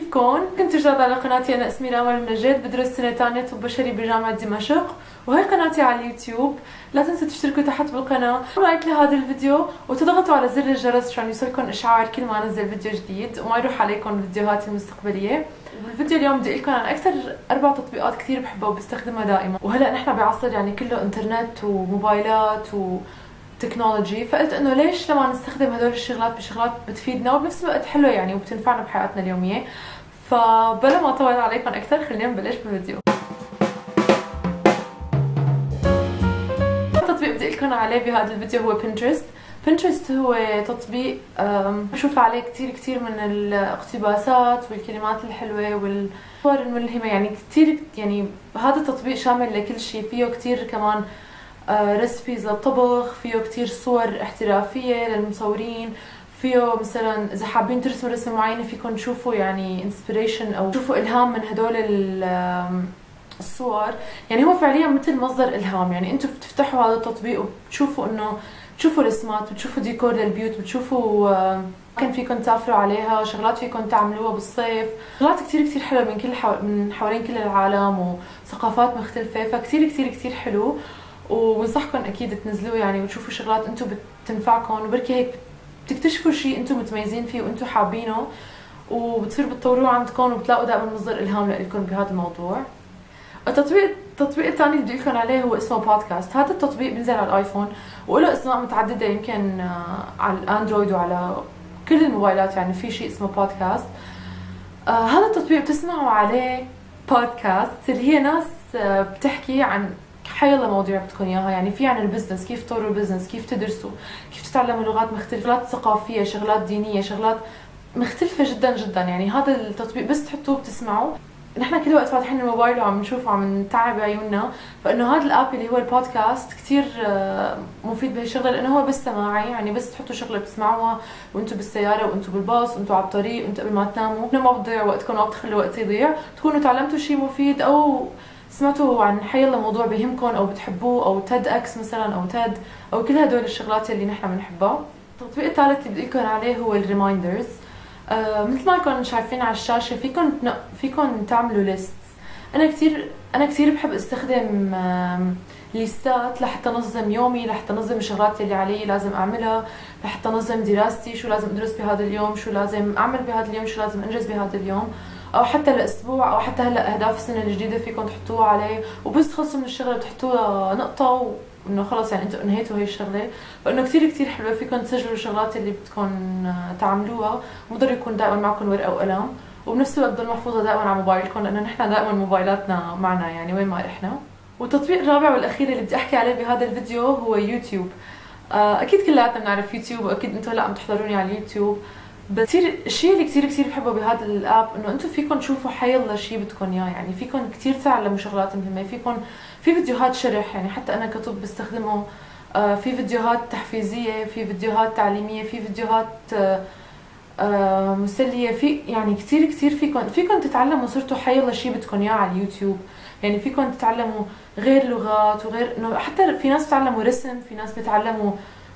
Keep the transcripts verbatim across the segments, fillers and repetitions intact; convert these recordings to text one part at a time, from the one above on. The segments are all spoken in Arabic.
كيفكم؟ كنت جداد على قناتي، انا اسمي راما المنجد، بدرس سنه ثانيه طب بشري بجامعه دمشق، وهي قناتي على اليوتيوب. لا تنسوا تشتركوا تحت بالقناه، لايك لهذا الفيديو وتضغطوا على زر الجرس عشان يوصلكم اشعار كل ما انزل فيديو جديد وما يروح عليكم فيديوهاتي المستقبليه. والفيديو اليوم بدي اقول لكم عن اكثر اربع تطبيقات كثير بحبها وبستخدمها دائما، وهلا نحن بعصر يعني كله انترنت وموبايلات و تكنولوجي، فقلت انه ليش لما نستخدم هدول الشغلات بشغلات بتفيدنا وبنفس الوقت حلوه يعني وبتنفعنا بحياتنا اليوميه. فبلا ما اطول عليكم اكثر خلينا نبلش بالفيديو. التطبيق بدي اقول لكم عليه بهذا الفيديو هو بنترست. بنترست هو تطبيق بشوف عليه كثير كثير من الاقتباسات والكلمات الحلوه والصور الملهمه، يعني كثير يعني هذا التطبيق شامل لكل شيء، فيه كثير كمان ريسبيز للطبخ، فيه كتير صور احترافية للمصورين، فيه مثلا إذا حابين ترسموا رسمة معينة فيكم تشوفوا يعني انسبريشن أو تشوفوا إلهام من هدول الصور، يعني هو فعليا مثل مصدر إلهام. يعني أنتم بتفتحوا هذا التطبيق وبتشوفوا إنه بتشوفوا رسمات، بتشوفوا ديكور للبيوت، بتشوفوا كان فيكم تسافروا عليها، شغلات فيكم تعملوها بالصيف، شغلات كتير كتير حلوة من كل حو... من حوالين كل العالم وثقافات مختلفة، فكتير كتير كتير حلو. وبنصحكم اكيد تنزلوه يعني وتشوفوا شغلات انتم بتنفعكم، وبركي هيك بتكتشفوا شيء انتم متميزين فيه وانتم حابينه وبتصيروا بتطوروه عندكم وبتلاقوا دائما مصدر الهام لكم بهذا الموضوع. التطبيق التطبيق الثاني اللي بدي اقول لكم عليه هو اسمه بودكاست. هذا التطبيق بينزل على الايفون وله اسماء متعدده، يمكن على الاندرويد وعلى كل الموبايلات يعني في شيء اسمه بودكاست. آه هذا التطبيق بتسمعوا عليه بودكاست اللي هي ناس بتحكي عن حيلا مواضيع بدكم اياها، يعني في عن البزنس، كيف تطوروا البزنس، كيف تدرسوا، كيف تتعلموا لغات مختلفه، شغلات ثقافيه، شغلات دينيه، شغلات مختلفه جدا جدا. يعني هذا التطبيق بس تحطوه بتسمعوا. نحن كل وقت فاتحين الموبايل وعم نشوف وعم نتعب عيوننا، فانه هذا الاب اللي هو البودكاست كثير مفيد بهالشغله، لانه هو بس سماعي، يعني بس تحطوا شغله بتسمعوها وانتم بالسياره وانتم بالباص وانتم على الطريق وانتم قبل ما تناموا، ما بتضيع وقتكم وما بتخلوا وقت يضيع، تكونوا تعلمتوا شيء مفيد او سمعتوا عن حيلا موضوع بهمكم او بتحبوه، او تيد اكس مثلا او تيد او كل هدول الشغلات اللي نحن بنحبها. التطبيق الثالث اللي بدي اقول لكم عليه هو الريمايندرز. آه مثل ما كنتم شايفين على الشاشه فيكم فيكم تعملوا ليست. انا كثير انا كثير بحب استخدم آه ليستات لحتى انظم يومي، لحتى انظم الشغلات اللي علي لازم اعملها، لحتى انظم دراستي، شو لازم ادرس بهذا اليوم، شو لازم اعمل بهذا اليوم، شو لازم انجز بهذا اليوم، او حتى الاسبوع، او حتى هلا اهداف السنه الجديده فيكم تحطوها عليه، وبس تخلصوا من الشغله بتحطوا نقطه وانه خلص يعني انتم انهيتوا هي الشغله، فانه كثير كثير حلوه. فيكم تسجلوا الشغلات اللي بدكم تعملوها، وبضل يكون دائما معكم ورقه وقلم، وبنفس الوقت تضل محفوظه دائما على موبايلكم لانه نحن دائما موبايلاتنا معنا يعني وين ما رحنا. والتطبيق الرابع والاخير اللي بدي احكي عليه بهذا الفيديو هو يوتيوب. اكيد كلياتنا بنعرف يوتيوب، واكيد انتم هلا عم تحضروني على اليوتيوب. بس كثير الشيء اللي كثير كثير بحبه بهذا الاب انه انتم فيكم تشوفوا حيلا شيء بدكم اياه، يعني فيكم كثير تعلموا شغلات مهمه، فيكم في فيديوهات شرح، يعني حتى انا كطب بستخدمه، في فيديوهات تحفيزيه، في فيديوهات تعليميه، في فيديوهات مسليه، في يعني كثير كثير فيكم فيكم تتعلموا صرتوا حيلا شيء بدكم اياه على اليوتيوب. يعني فيكم تتعلموا غير لغات وغير انه حتى في ناس بتعلموا رسم، في ناس بتعلموا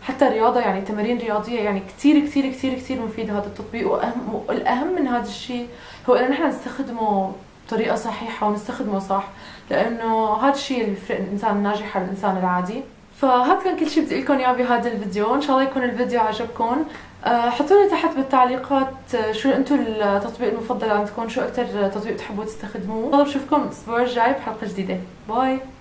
حتى رياضه يعني تمارين رياضيه، يعني كثير كثير كثير كثير مفيد هذا التطبيق. واهم والاهم من هذا الشيء هو انه نحن نستخدمه بطريقه صحيحه ونستخدمه صح، لانه هذا الشيء اللي بيفرق الانسان الناجح عن الانسان العادي. فهذا كان كل شيء بدي اقول لكم اياه بهذا الفيديو، ان شاء الله يكون الفيديو عجبكم. حطوا لي تحت بالتعليقات شو انتم التطبيق المفضل عندكم، شو اكثر تطبيق بتحبوا تستخدموه. بضل بشوفكم الاسبوع الجاي بحلقه جديده، باي.